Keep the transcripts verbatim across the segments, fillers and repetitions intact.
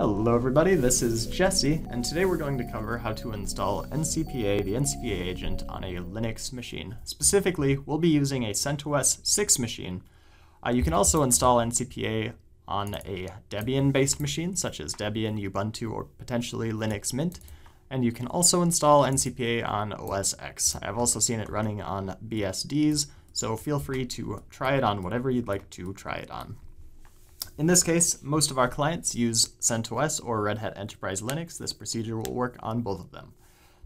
Hello everybody, this is Jesse, and today we're going to cover how to install N C P A, the N C P A agent, on a Linux machine. Specifically, we'll be using a CentOS six machine. Uh, you can also install N C P A on a Debian-based machine, such as Debian, Ubuntu, or potentially Linux Mint. And you can also install N C P A on O S ten. I've also seen it running on B S Ds, so feel free to try it on whatever you'd like to try it on. In this case, most of our clients use CentOS or Red Hat Enterprise Linux. This procedure will work on both of them.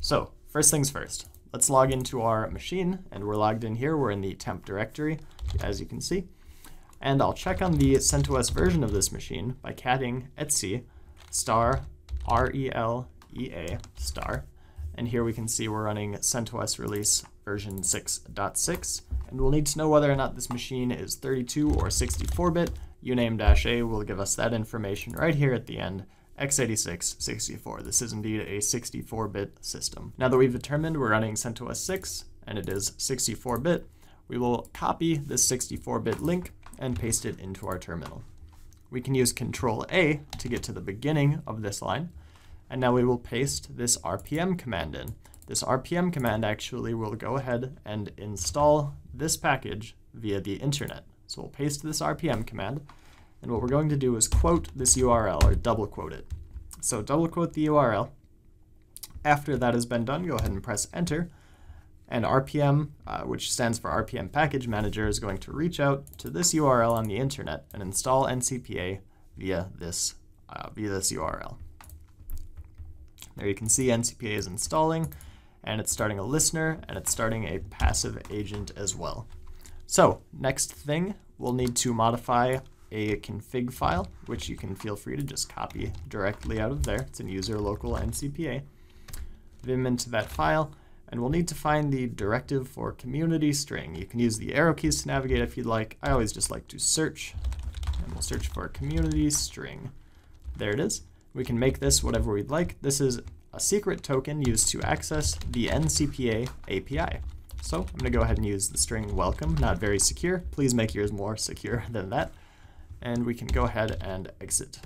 So first things first, let's log into our machine, and we're logged in here. We're in the temp directory, as you can see. And I'll check on the CentOS version of this machine by catting etc star R E L E A star. And here we can see we're running CentOS release version six point six, and we'll need to know whether or not this machine is thirty-two or sixty-four bit. Uname-A will give us that information right here at the end, x eighty-six sixty-four. This is indeed a sixty-four bit system. Now that we've determined we're running CentOS six and it is sixty-four bit, we will copy this sixty-four bit link and paste it into our terminal. We can use control A to get to the beginning of this line, and now we will paste this R P M command in. This R P M command actually will go ahead and install this package via the internet. So we'll paste this R P M command, and what we're going to do is quote this U R L, or double quote it. So double quote the U R L. After that has been done, go ahead and press enter, and R P M, uh, which stands for R P M Package Manager, is going to reach out to this U R L on the internet and install N C P A via this, uh, via this U R L. There you can see N C P A is installing, and it's starting a listener, and it's starting a passive agent as well. So next thing, we'll need to modify a config file, which you can feel free to just copy directly out of there. It's in user local N C P A. Vim into that file, and we'll need to find the directive for community string. You can use the arrow keys to navigate if you'd like. I always just like to search, and we'll search for community string. There it is. We can make this whatever we'd like. This is a secret token used to access the N C P A A P I. So I'm going to go ahead and use the string welcome, not very secure. Please make yours more secure than that. And we can go ahead and exit.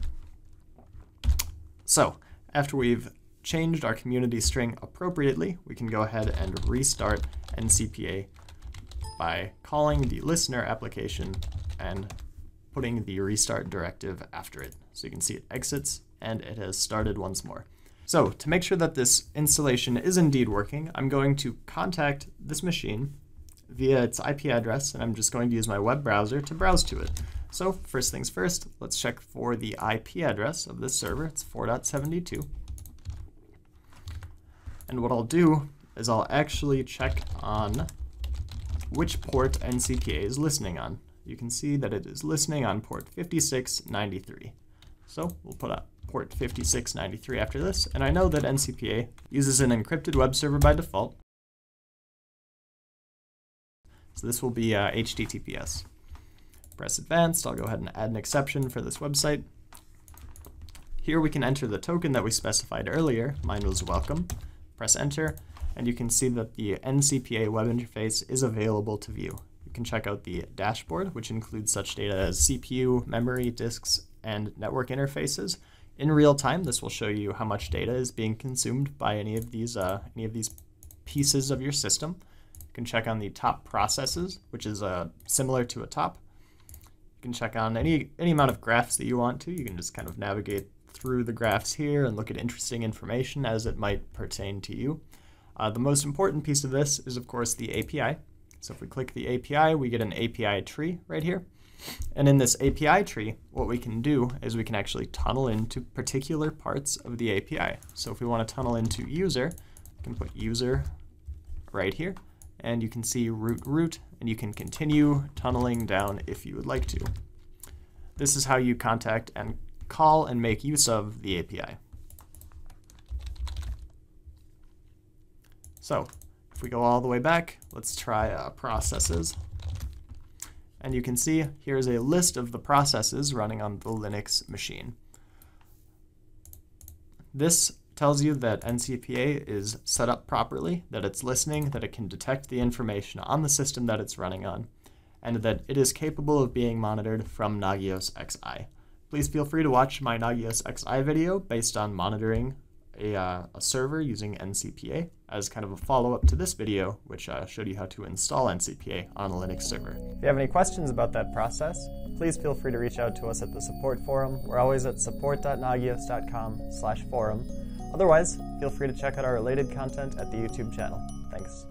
So after we've changed our community string appropriately, we can go ahead and restart N C P A by calling the listener application and putting the restart directive after it. So you can see it exits, and it has started once more. So to make sure that this installation is indeed working, I'm going to contact this machine via its I P address, and I'm just going to use my web browser to browse to it. So first things first, let's check for the I P address of this server. It's four dot seventy-two. And what I'll do is I'll actually check on which port N C P A is listening on. You can see that it is listening on port fifty-six ninety-three. So we'll put up port fifty-six ninety-three after this, and I know that N C P A uses an encrypted web server by default. So this will be uh, H T T P S. Press advanced. I'll go ahead and add an exception for this website. Here we can enter the token that we specified earlier. Mine was welcome. Press enter, and you can see that the N C P A web interface is available to view. You can check out the dashboard, which includes such data as C P U, memory, disks, and network interfaces. In real time, this will show you how much data is being consumed by any of these uh, any of these pieces of your system. You can check on the top processes, which is uh, similar to a top. You can check on any any amount of graphs that you want to. You can just kind of navigate through the graphs here and look at interesting information as it might pertain to you. Uh, the most important piece of this is, of course, the A P I. So if we click the A P I, we get an A P I tree right here. And in this A P I tree, what we can do is we can actually tunnel into particular parts of the A P I. So if we want to tunnel into user, we can put user right here, and you can see root root, and you can continue tunneling down if you would like to. This is how you contact and call and make use of the A P I. So if we go all the way back, let's try uh, processes. And you can see here's a list of the processes running on the Linux machine. This tells you that N C P A is set up properly, that it's listening, that it can detect the information on the system that it's running on, and that it is capable of being monitored from Nagios X I. Please feel free to watch my Nagios X I video based on monitoring a, uh, a server using N C P A as kind of a follow-up to this video, which uh, showed you how to install N C P A on a Linux server. If you have any questions about that process, please feel free to reach out to us at the support forum. We're always at support dot nagios dot com slash forum. Otherwise, feel free to check out our related content at the YouTube channel. Thanks.